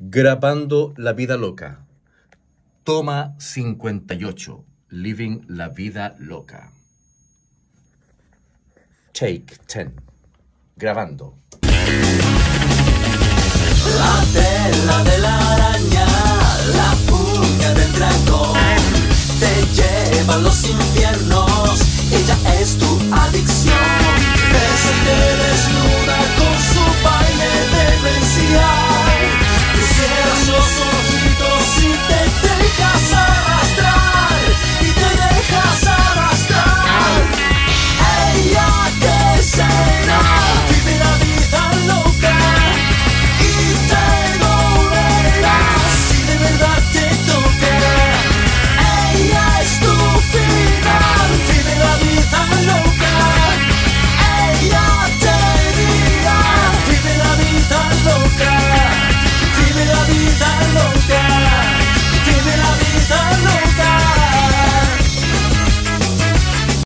Grabando la vida loca. Toma 58. Living la vida loca. Take 10. Grabando.